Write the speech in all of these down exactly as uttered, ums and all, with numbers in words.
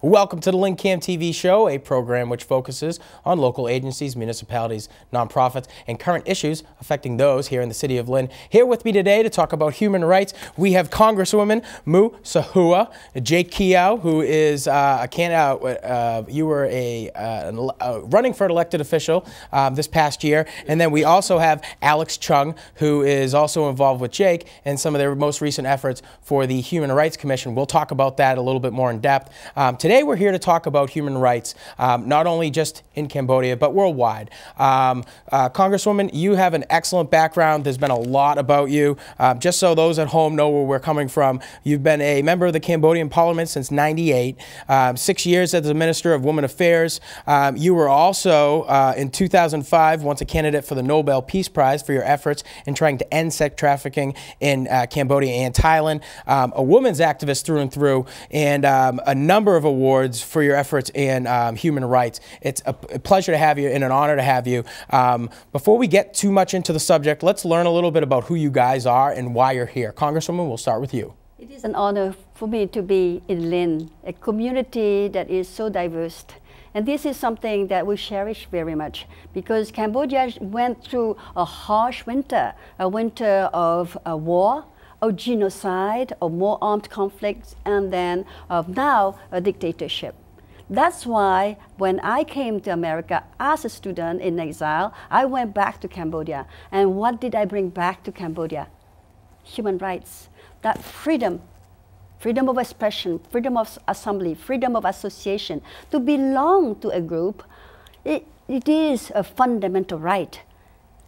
Welcome to the LynnCAM T V show, a program which focuses on local agencies, municipalities, nonprofits, and current issues affecting those here in the city of Lynn. Here with me today to talk about human rights, we have Congresswoman Mu Sochua, Jake Keo, who is uh, a candidate. Uh, you were a, uh, a running for an elected official um, this past year, and then we also have Alex Chhung, who is also involved with Jake and some of their most recent efforts for the Human Rights Commission. We'll talk about that a little bit more in depth um, today. Today we're here to talk about human rights, um, not only just in Cambodia, but worldwide. Um, uh, Congresswoman, you have an excellent background. There's been a lot about you. Uh, just so those at home know where we're coming from, you've been a member of the Cambodian Parliament since ninety-eight, um, six years as the Minister of Women Affairs. Um, you were also, uh, in two thousand five, once a candidate for the Nobel Peace Prize for your efforts in trying to end sex trafficking in uh, Cambodia and Thailand, um, a women's activist through and through, and um, a number of awards awards for your efforts in um, human rights. It's a, a pleasure to have you and an honor to have you. Um, before we get too much into the subject, let's learn a little bit about who you guys are and why you're here. Congresswoman, we'll start with you. It is an honor for me to be in Lynn, a community that is so diverse. And this is something that we cherish very much because Cambodia went through a harsh winter, a winter of a war, of genocide, of more armed conflicts, and then of now a dictatorship. That's why when I came to America as a student in exile, I went back to Cambodia. And what did I bring back to Cambodia? Human rights, that freedom, freedom of expression, freedom of assembly, freedom of association, to belong to a group. It, it is a fundamental right.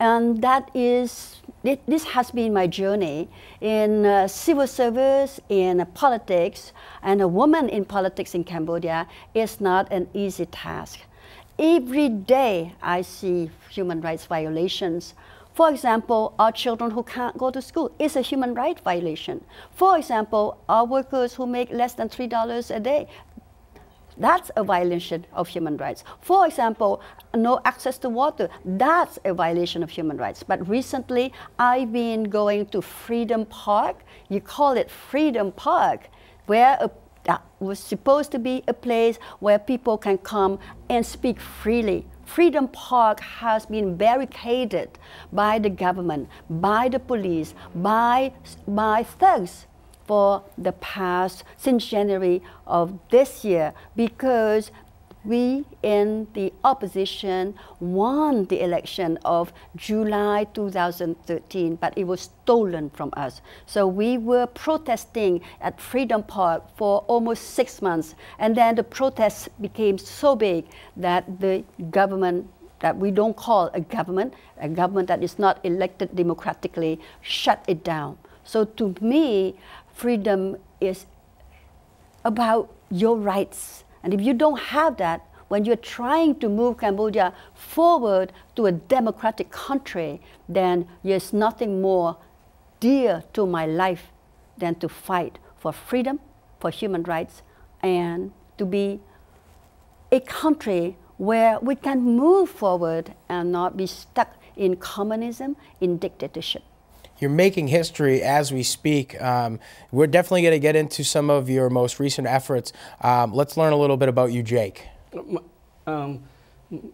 And that is, it, this has been my journey in uh, civil service, in uh, politics, and a woman in politics in Cambodia is not an easy task. Every day I see human rights violations. For example, our children who can't go to school is a human rights violation. For example, our workers who make less than three dollars a day, that's a violation of human rights. For example, no access to water, that's a violation of human rights. But recently, I've been going to Freedom Park, you call it Freedom Park, where a, that was supposed to be a place where people can come and speak freely. Freedom Park has been barricaded by the government, by the police, by, by thugs, for the past, since January of this year, because we in the opposition won the election of July two thousand thirteen, but it was stolen from us. So we were protesting at Freedom Park for almost six months, and then the protests became so big that the government, that we don't call a government, a government that is not elected democratically, shut it down. So to me, freedom is about your rights. And if you don't have that, when you're trying to move Cambodia forward to a democratic country, then there's nothing more dear to my life than to fight for freedom, for human rights, and to be a country where we can move forward and not be stuck in communism, in dictatorship. You're making history as we speak. Um, we're definitely going to get into some of your most recent efforts. Um, let's learn a little bit about you, Jake. Um,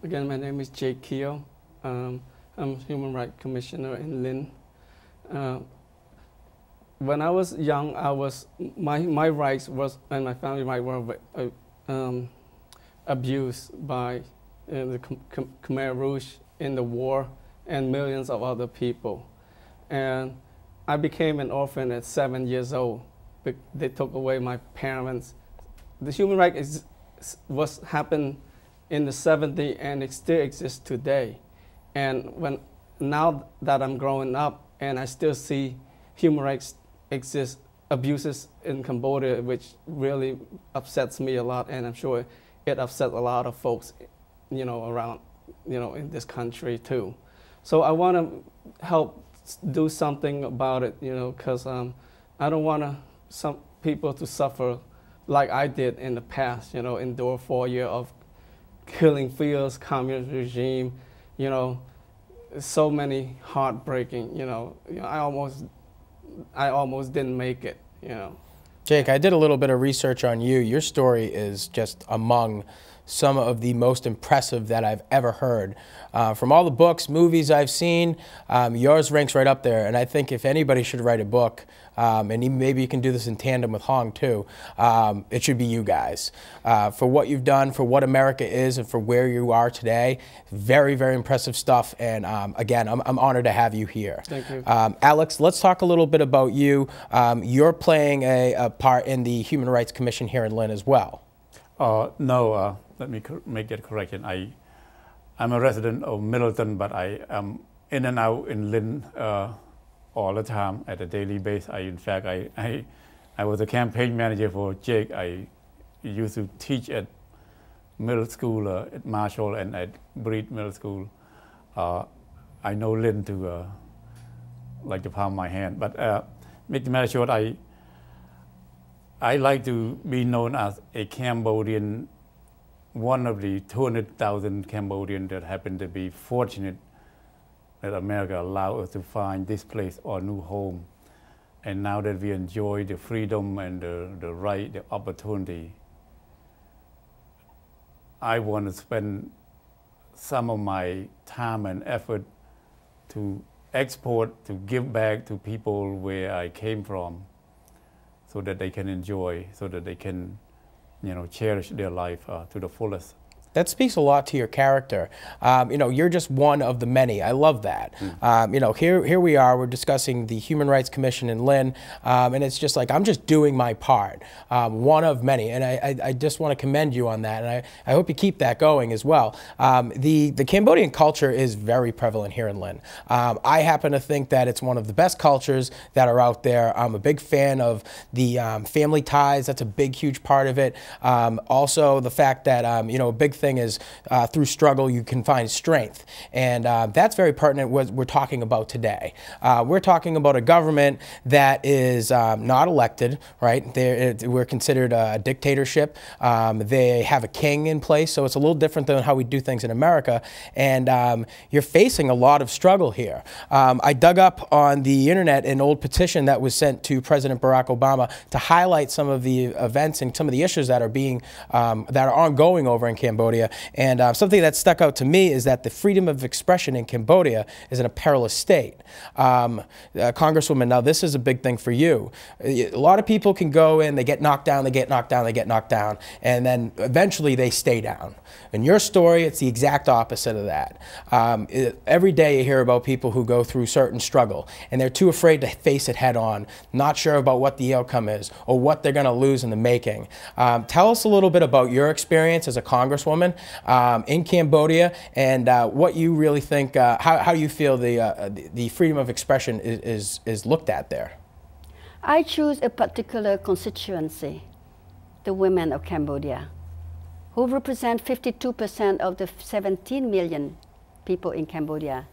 again, my name is Jake Keo. Um, I'm Human Rights Commissioner in Lynn. Uh, when I was young, I was my my rights was and my family rights were uh, um, abused by uh, the Khmer Rouge in the war and millions of other people. And I became an orphan at seven years old. They took away my parents. The human rights is what happened in the seventies, and it still exists today. And when now that I'm growing up, and I still see human rights exist abuses in Cambodia, which really upsets me a lot, and I'm sure it upsets a lot of folks, you know, around, you know, in this country too. So I want to help do something about it, you know, because um, I don't want to some people to suffer like I did in the past, you know, endure four years of killing fields, communist regime, you know, so many heartbreaking, you know, I almost, I almost didn't make it, you know, Jake, I did a little bit of research on you. Your story is just among some of the most impressive that I've ever heard. Uh, from all the books, movies I've seen, um, yours ranks right up there. And I think if anybody should write a book, um, and even maybe you can do this in tandem with Hong too, um, it should be you guys. Uh, for what you've done, for what America is, and for where you are today, very, very impressive stuff. And um, again, I'm, I'm honored to have you here. Thank you. Um, Alex, let's talk a little bit about you. Um, you're playing a, a part in the Human Rights Commission here in Lynn as well. Uh, no. Uh Let me make that correction. I, I'm a resident of Middleton, but I am in and out in Lynn uh, all the time at a daily basis. I, in fact, I, I, I was a campaign manager for Jake. I used to teach at middle school, uh, at Marshall and at Breed Middle School. Uh, I know Lynn to uh, like the palm of my hand. But uh, make the matter short, I, I like to be known as a Cambodian, one of the two hundred thousand Cambodians that happen to be fortunate that America allowed us to find this place or new home. And now that we enjoy the freedom and the, the right, the opportunity, I want to spend some of my time and effort to export, to give back to people where I came from so that they can enjoy, so that they can you know, cherish their life uh, to the fullest. That speaks a lot to your character. Um, you know, you're just one of the many. I love that. Mm. Um, you know, here here we are. We're discussing the Human Rights Commission in Lynn, um, and it's just like I'm just doing my part, um, one of many. And I, I, I just want to commend you on that, and I, I hope you keep that going as well. Um, the the Cambodian culture is very prevalent here in Lynn. Um, I happen to think that it's one of the best cultures that are out there. I'm a big fan of the um, family ties. That's a big, huge part of it. Um, also, the fact that um, you know, a big thing is uh, through struggle you can find strength, and uh, that's very pertinent what we're talking about today. Uh, we're talking about a government that is um, not elected, right? They're, it, we're considered a dictatorship. Um, they have a king in place, so it's a little different than how we do things in America, and um, you're facing a lot of struggle here. Um, I dug up on the internet an old petition that was sent to President Barack Obama to highlight some of the events and some of the issues that are being, um, that are ongoing over in Cambodia. And uh, something that stuck out to me is that the freedom of expression in Cambodia is in a perilous state. Um, uh, Congresswoman, now this is a big thing for you. A lot of people can go in, they get knocked down, they get knocked down, they get knocked down, and then eventually they stay down. In your story, it's the exact opposite of that. Um, it, every day you hear about people who go through certain struggle, and they're too afraid to face it head on, not sure about what the outcome is or what they're going to lose in the making. Um, tell us a little bit about your experience as a Congresswoman Um, in Cambodia, and uh, what you really think, uh, how, how you feel the, uh, the, the freedom of expression is, is, is looked at there. I choose a particular constituency, the women of Cambodia, who represent fifty-two percent of the seventeen million people in Cambodia.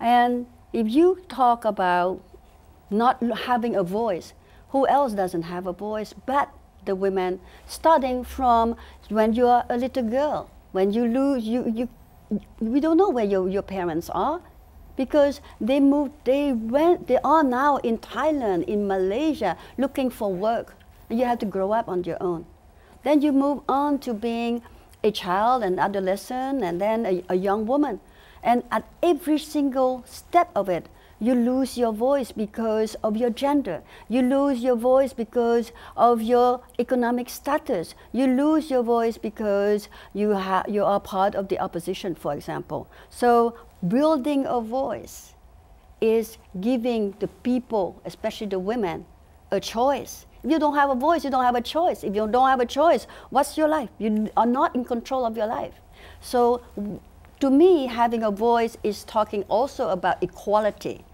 And if you talk about not having a voice, who else doesn't have a voice but the women, starting from when you are a little girl, when you lose, you, you, we don't know where your, your parents are, because they moved, they went, they are now in Thailand, in Malaysia, looking for work. And you have to grow up on your own. Then you move on to being a child, an adolescent, and then a, a young woman. And at every single step of it, you lose your voice because of your gender. You lose your voice because of your economic status. You lose your voice because you, ha you are part of the opposition, for example. So building a voice is giving the people, especially the women, a choice. If you don't have a voice, you don't have a choice. If you don't have a choice, what's your life? You are not in control of your life. So to me, having a voice is talking also about equality.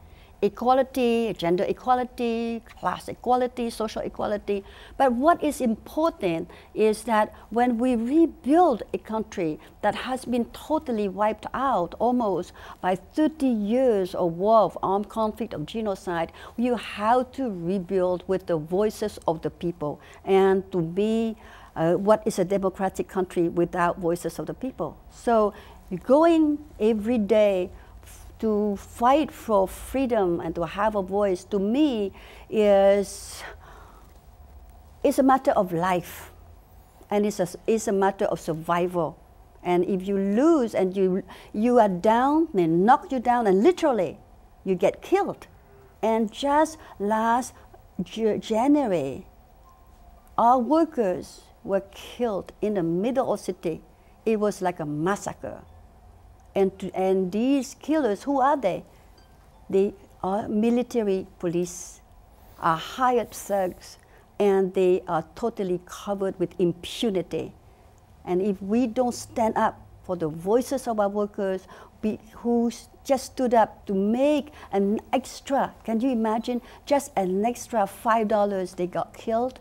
Equality, gender equality, class equality, social equality. But what is important is that when we rebuild a country that has been totally wiped out almost by thirty years of war, of armed conflict, of genocide, you have to rebuild with the voices of the people. And to be uh, what is a democratic country without voices of the people? So going every day to fight for freedom and to have a voice, to me, is it's a matter of life, and it's a, it's a matter of survival. And if you lose and you, you are down, they knock you down, and literally you get killed. And just last January, our workers were killed in the middle of the city. It was like a massacre. And, to, and these killers, who are they? They are military police, are hired thugs, and they are totally covered with impunity. And if we don't stand up for the voices of our workers, we, who just stood up to make an extra, can you imagine, just an extra five dollars, they got killed?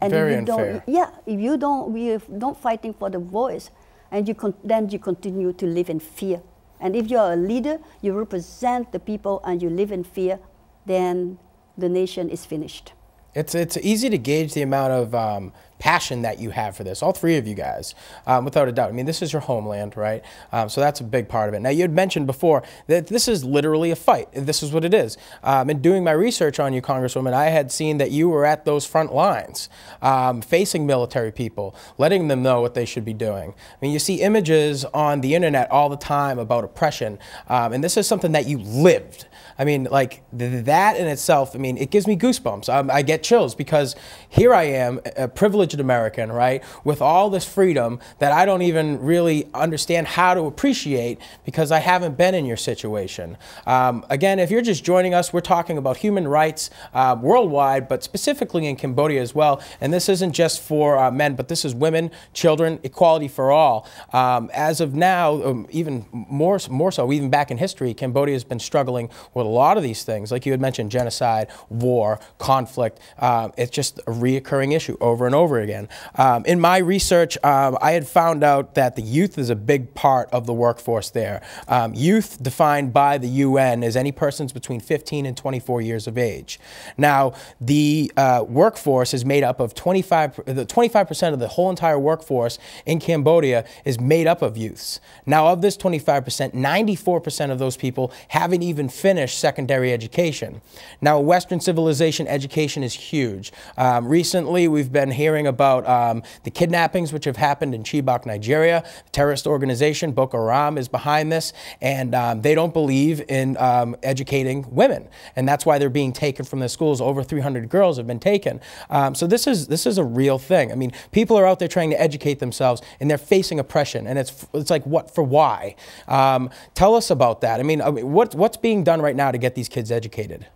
And Very if you unfair. Don't, yeah, if you don't, we don't fighting for the voice, and you con then you continue to live in fear. And if you're a leader, you represent the people, and you live in fear, then the nation is finished. It's, it's easy to gauge the amount of um, passion that you have for this, all three of you guys, um, without a doubt. I mean, this is your homeland, right? Um, so that's a big part of it. Now, you had mentioned before that this is literally a fight. This is what it is. Um, in doing my research on you, Congresswoman, I had seen that you were at those front lines, um, facing military people, letting them know what they should be doing. I mean, you see images on the internet all the time about oppression, um, and this is something that you lived. I mean, like th that in itself, I mean, it gives me goosebumps. Um, I get chills because here I am, a privileged American, right, with all this freedom that I don't even really understand how to appreciate because I haven't been in your situation. Um, again, if you're just joining us, we're talking about human rights uh, worldwide, but specifically in Cambodia as well. And this isn't just for uh, men, but this is women, children, equality for all. Um, as of now, um, even more, more so, even back in history, Cambodia has been struggling with a lot of these things, like you had mentioned, genocide, war, conflict. Um, it's just a reoccurring issue over and over again. Um, in my research, um, I had found out that the youth is a big part of the workforce there. Um, youth defined by the U N as any persons between fifteen and twenty-four years of age. Now, the uh, workforce is made up of twenty-five, the twenty-five percent of the whole entire workforce in Cambodia is made up of youths. Now, of this twenty-five percent, ninety-four percent of those people haven't even finished secondary education. Now, Western civilization education is huge. Um, recently, we've been hearing about um, the kidnappings which have happened in Chibok, Nigeria. The terrorist organization Boko Haram is behind this, and um, they don't believe in um, educating women, and that's why they're being taken from their schools. Over three hundred girls have been taken. Um, so this is this is a real thing. I mean, people are out there trying to educate themselves, and they're facing oppression, and it's it's like what for why? Um, tell us about that. I mean, what what's being done right now to get these kids educated?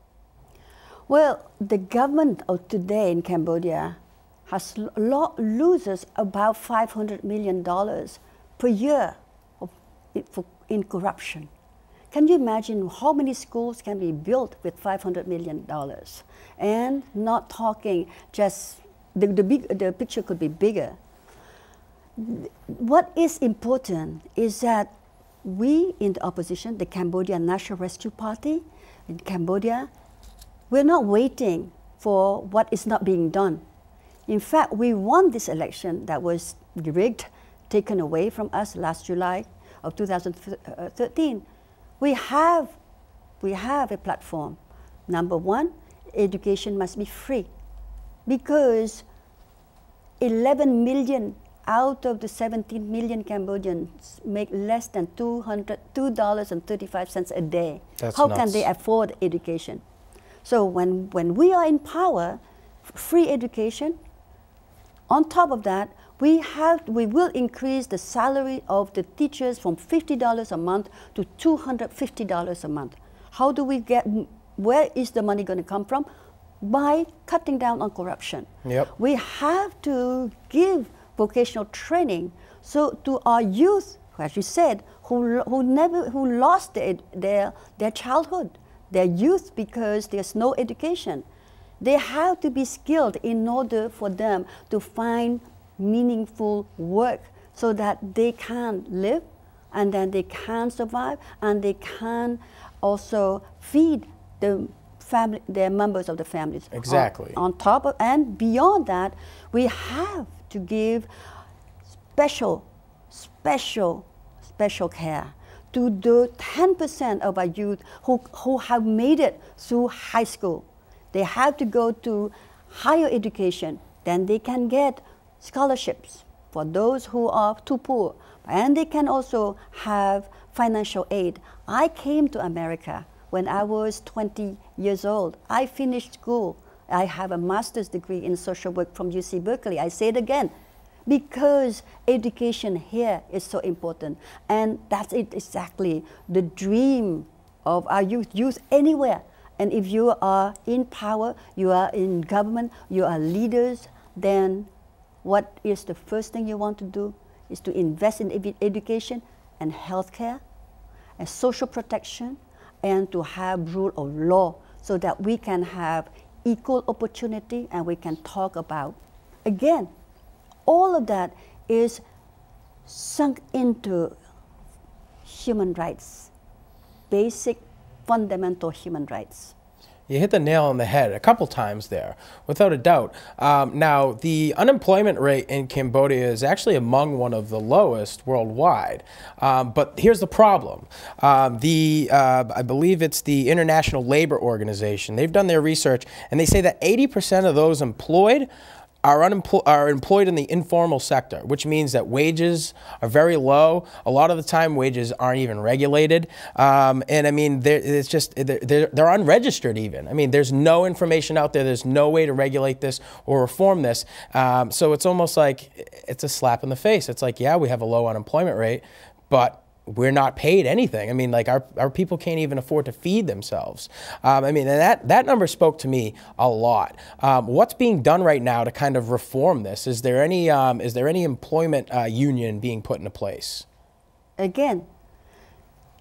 Well, the government of today in Cambodia has lo loses about five hundred million dollars per year of, for, in corruption. Can you imagine how many schools can be built with five hundred million dollars? And not talking just, the, the, big, the picture could be bigger. What is important is that we in the opposition, the Cambodian National Rescue Party in Cambodia, we're not waiting for what is not being done. In fact, we won this election that was rigged, taken away from us last July of two thousand thirteen. We have, we have a platform. Number one, education must be free because eleven million out of the seventeen million Cambodians make less than two dollars and thirty-five cents a day. That's How nuts. Can they afford education? So when, when we are in power, free education, on top of that, we, have, we will increase the salary of the teachers from fifty dollars a month to two hundred fifty dollars a month. How do we get, where is the money going to come from? By cutting down on corruption. Yep. We have to give vocational training, so to our youth, as you said, who, who, never, who lost their, their, their childhood, their youth, because there's no education. They have to be skilled in order for them to find meaningful work so that they can live, and then they can survive, and they can also feed the family, their members of the families. Exactly. On, on top of, and beyond that, we have to give special, special, special care to the ten percent of our youth who, who have made it through high school. They have to go to higher education, then they can get scholarships for those who are too poor. And they can also have financial aid. I came to America when I was twenty years old. I finished school. I have a master's degree in social work from U C Berkeley. I say it again, because education here is so important. And that's it exactly, the dream of our youth, youth anywhere. And if you are in power, you are in government, you are leaders, then what is the first thing you want to do? Is to invest in ed education and healthcare and social protection, and to have rule of law so that we can have equal opportunity and we can talk about. Again, all of that is sunk into human rights, basic fundamental human rights. You hit the nail on the head a couple times there, without a doubt. Um, now, the unemployment rate in Cambodia is actually among one of the lowest worldwide. Um, but here's the problem. Um, the, uh, I believe it's the International Labor Organization. They've done their research, and they say that eighty percent of those employed Are, unemploy are employed in the informal sector, which means that wages are very low. A lot of the time, wages aren't even regulated. Um, and I mean, it's just, they're, they're unregistered even. I mean, there's no information out there. There's no way to regulate this or reform this. Um, so it's almost like it's a slap in the face. It's like, yeah, we have a low unemployment rate, but we're not paid anything. I mean, like our, our people can't even afford to feed themselves. Um, I mean, and that, that number spoke to me a lot. Um, what's being done right now to kind of reform this? Is there any, um, is there any employment uh, union being put into place? Again,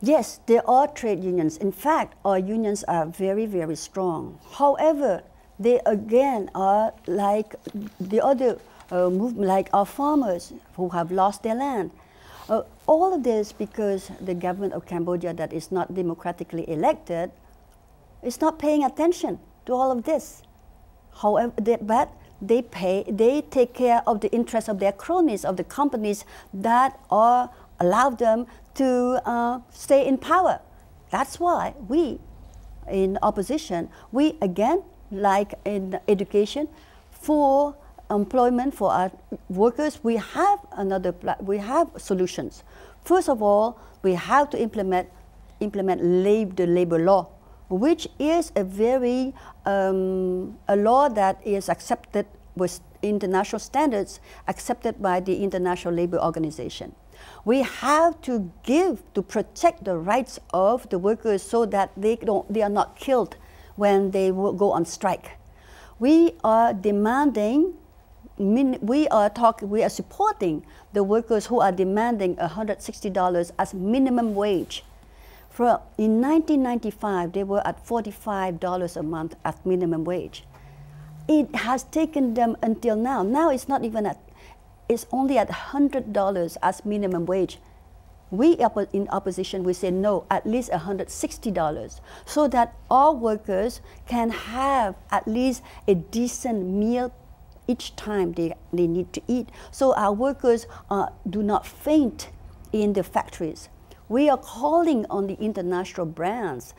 yes, there are trade unions. In fact, our unions are very, very strong. However, they again are like the other uh, movement, like our farmers who have lost their land. Uh, all of this because the government of Cambodia that is not democratically elected is not paying attention to all of this. However, they, but they pay, they take care of the interests of their cronies, of the companies that are allow them to uh, stay in power. That's why we, in opposition, we again, like in education, for employment for our workers, we have another, we have solutions. First of all, we have to implement, implement lab, the labor law, which is a very, um, a law that is accepted with international standards, accepted by the International Labor Organization. We have to give, to protect the rights of the workers so that they, don't, they are not killed when they will go on strike. We are demanding We are talking. We are supporting the workers who are demanding one hundred sixty dollars as minimum wage. From in nineteen ninety-five, they were at forty-five dollars a month at minimum wage. It has taken them until now. Now it's not even at. It's only at one hundred dollars as minimum wage. We in opposition, we say no. At least one hundred sixty dollars, so that all workers can have at least a decent meal each time they, they need to eat. So our workers uh, do not faint in the factories. We are calling on the international brands.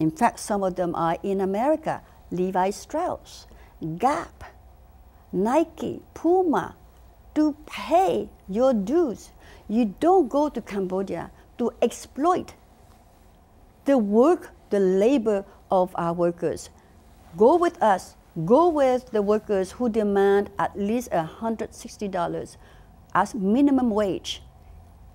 In fact, some of them are in America. Levi Strauss, Gap, Nike, Puma, to pay your dues. You don't go to Cambodia to exploit the work, the labor of our workers. Go with us. Go with the workers who demand at least one hundred sixty dollars as minimum wage.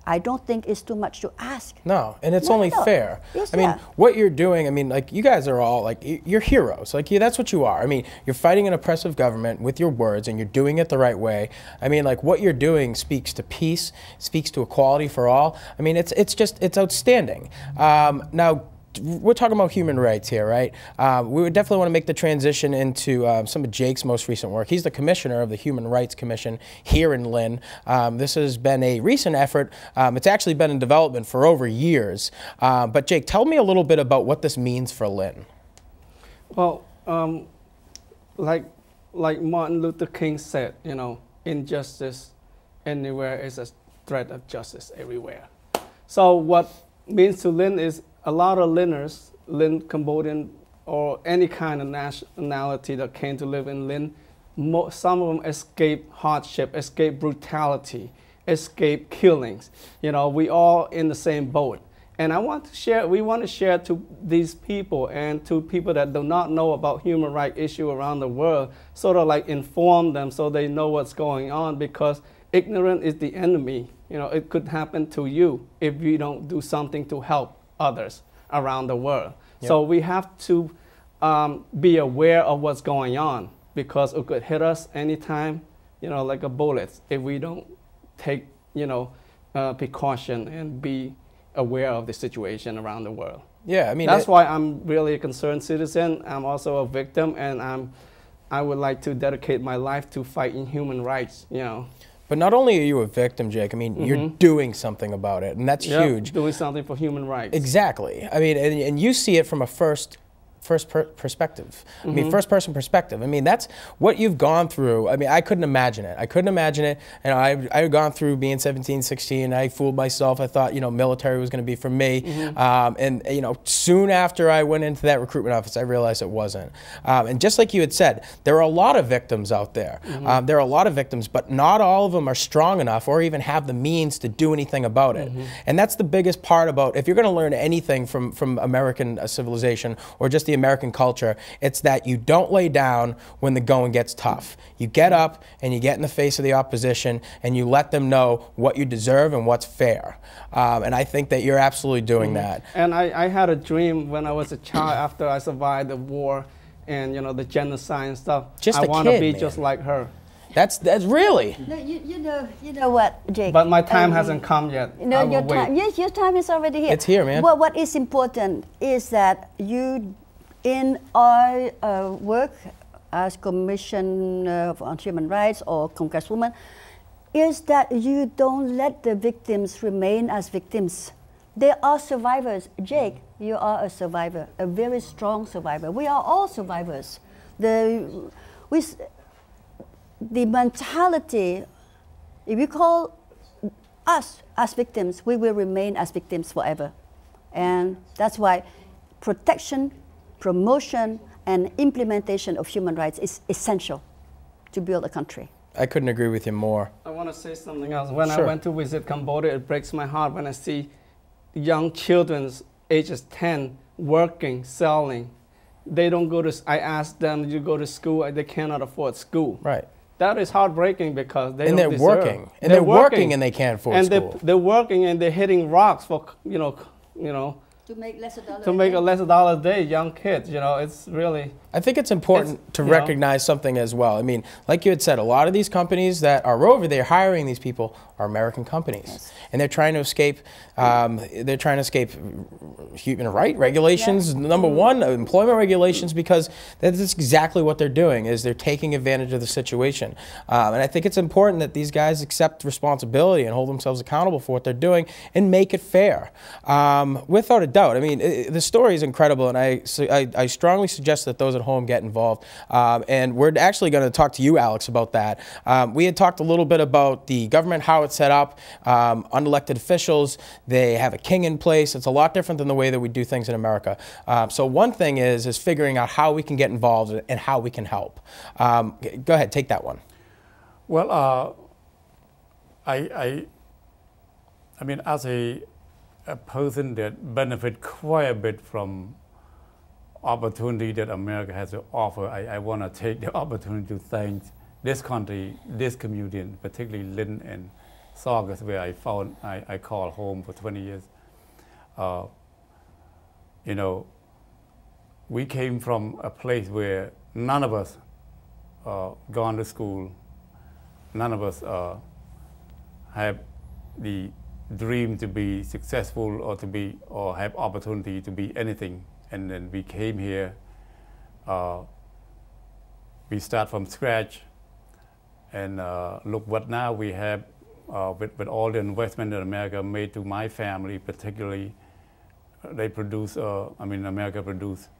I don't think it's too much to ask. No, and it's no, only no. fair. Yes, I mean, yeah. what you're doing, I mean, like, you guys are all, like, you're heroes. Like, you, that's what you are. I mean, you're fighting an oppressive government with your words, and you're doing it the right way. I mean, like, what you're doing speaks to peace, speaks to equality for all. I mean, it's, it's just, it's outstanding. Um, now, we're talking about human rights here, right? Uh, we would definitely want to make the transition into uh, some of Jake's most recent work. He's the commissioner of the Human Rights Commission here in Lynn. Um, this has been a recent effort. Um, it's actually been in development for over years. Uh, but Jake, tell me a little bit about what this means for Lynn. Well, um, like, like Martin Luther King said, you know, injustice anywhere is a threat of justice everywhere. So what means to Lynn is a lot of Lynners, Lynn Cambodian or any kind of nationality that came to live in Lynn, some of them escape hardship, escape brutality, escape killings. You know, we all in the same boat. And I want to share, we want to share to these people and to people that do not know about human rights issues around the world, sort of like inform them so they know what's going on, because ignorance is the enemy. You know, it could happen to you if you don't do something to help others around the world. Yep. So we have to um, be aware of what's going on, because it could hit us anytime, you know, like a bullet, if we don't take, you know, uh, precaution and be aware of the situation around the world. Yeah, I mean, that's it, why I'm really a concerned citizen. I'm also a victim, and I'm, I would like to dedicate my life to fighting human rights, you know. But not only are you a victim, Jake, I mean, mm-hmm. you're doing something about it, and that's yep, huge. Doing something for human rights. Exactly. I mean, and, and you see it from a first first per perspective. Mm-hmm. I mean, first person perspective. I mean, that's what you've gone through. I mean, I couldn't imagine it. I couldn't imagine it. And I've, I've gone through being seventeen, sixteen. I fooled myself. I thought, you know, military was going to be for me. Mm-hmm. um, and, you know, soon after I went into that recruitment office, I realized it wasn't. Um, and just like you had said, there are a lot of victims out there. Mm-hmm. um, there are a lot of victims, but not all of them are strong enough or even have the means to do anything about it. Mm-hmm. And that's the biggest part about, if you're going to learn anything from, from American uh, civilization or just the American culture, it's that you don't lay down when the going gets tough. You get up and you get in the face of the opposition and you let them know what you deserve and what's fair. Um, and I think that you're absolutely doing mm-hmm. that. And I, I had a dream when I was a child after I survived the war and, you know, the genocide and stuff. Just I want to be man. just like her. That's, that's really. No, you, you, know, you know what, Jake? But my time um, hasn't come yet. No, your time, yes, your time is already here. It's here, man. Well, what is important is that you, in our uh, work as Commission uh, on Human Rights or Congresswoman, is that you don't let the victims remain as victims. They are survivors. Jake, you are a survivor, a very strong survivor. We are all survivors. The, we, the mentality, if you call us as victims, we will remain as victims forever. And that's why protection, promotion, and implementation of human rights is essential to build a country. I couldn't agree with you more. I want to say something else. When sure. I went to visit Cambodia, it breaks my heart when I see young children ages ten working, selling. They don't go to, I asked them, you go to school, they cannot afford school. Right. That is heartbreaking because they and don't they're working. And they're, they're working. working and they can't afford and school. And they're, they're working and they're hitting rocks for, you know, you know, to make less a dollar to a make day. a less a dollar a day, young kids, you know, it's really. I think it's important it's, to recognize know. something as well. I mean, like you had said, a lot of these companies that are over there hiring these people are American companies, yes. and they're trying to escape. Um, they're trying to escape human rights regulations. Yeah. Number one, employment regulations, because that's exactly what they're doing. Is they're taking advantage of the situation, um, and I think it's important that these guys accept responsibility and hold themselves accountable for what they're doing and make it fair, um, without a doubt. I mean, it, the story is incredible, and I, so I, I strongly suggest that those at home get involved. Um, and we're actually going to talk to you, Alex, about that. Um, we had talked a little bit about the government, how it's set up, um, unelected officials. They have a king in place. It's a lot different than the way that we do things in America. Um, so one thing is, is figuring out how we can get involved and how we can help. Um, go ahead, take that one. Well, uh, I, I, I mean, as a a person that benefit quite a bit from opportunity that America has to offer. I, I want to take the opportunity to thank this country, this community, and particularly Lynn and Saugus, where I found I, I called home for twenty years. Uh, you know, we came from a place where none of us uh, gone to school, none of us uh, have the dream to be successful or to be or have opportunity to be anything, and then we came here. Uh, we start from scratch, and uh, look what now we have uh, with, with all the investment that America made to my family, particularly. They produce. Uh, I mean, America produced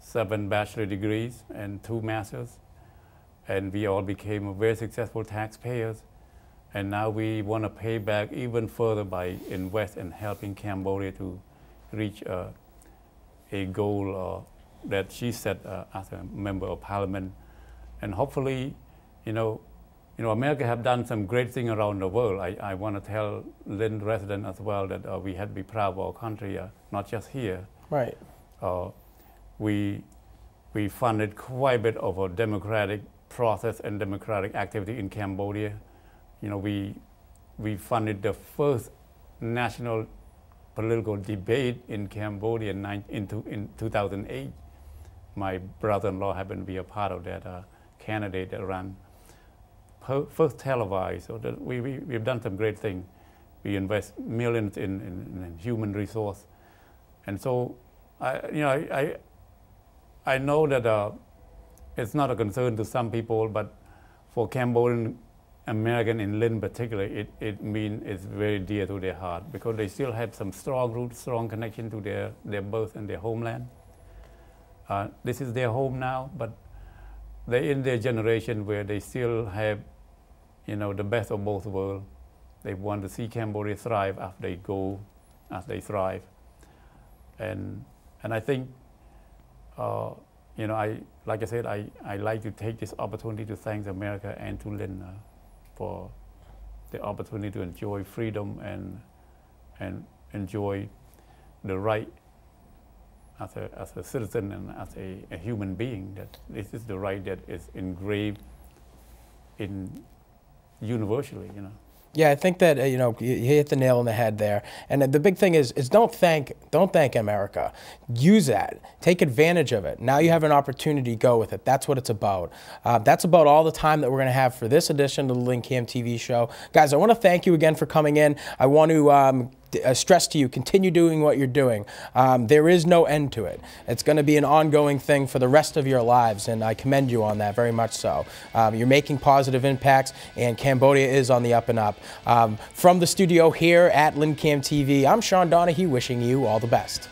seven bachelor degrees and two masters, and we all became very successful taxpayers. And now we want to pay back even further by invest in helping Cambodia to reach uh, a goal uh, that she said uh, as a member of parliament. And hopefully, you know, you know, America have done some great thing around the world. I, I want to tell Lynn resident as well that uh, we have to be proud of our country, uh, not just here. Right. Uh, we we funded quite a bit of a democratic process and democratic activity in Cambodia. You know, we we funded the first national political debate in Cambodia in two thousand eight. My brother-in-law happened to be a part of that uh, candidate that ran first televised. So that we, we, we've done some great things. We invest millions in, in, in human resource. And so, I, you know, I, I, I know that uh, it's not a concern to some people, but for Cambodian American and Lynn particularly, it, it means it's very dear to their heart because they still have some strong roots, strong connection to their, their birth and their homeland. Uh, this is their home now, but they're in their generation where they still have, you know, the best of both worlds. They want to see Cambodia thrive after they go, as they thrive. And, and I think, uh, you know, I, like I said, I, I like to take this opportunity to thank America and to Lynn uh, for the opportunity to enjoy freedom and, and enjoy the right as a, as a citizen and as a, a human being, that this is the right that is engraved in universally, you know. Yeah, I think that, you know, you hit the nail on the head there. And the big thing is, is don't thank, don't thank America. Use that. Take advantage of it. Now you have an opportunity. Go with it. That's what it's about. Uh, that's about all the time that we're going to have for this edition of the LynnCAM T V show. Guys, I want to thank you again for coming in. I want to... Um, I stress to you, continue doing what you're doing. Um, there is no end to it. It's going to be an ongoing thing for the rest of your lives, and I commend you on that very much so. Um, you're making positive impacts, and Cambodia is on the up and up. Um, from the studio here at LynnCAM T V, I'm Sean Donahue, wishing you all the best.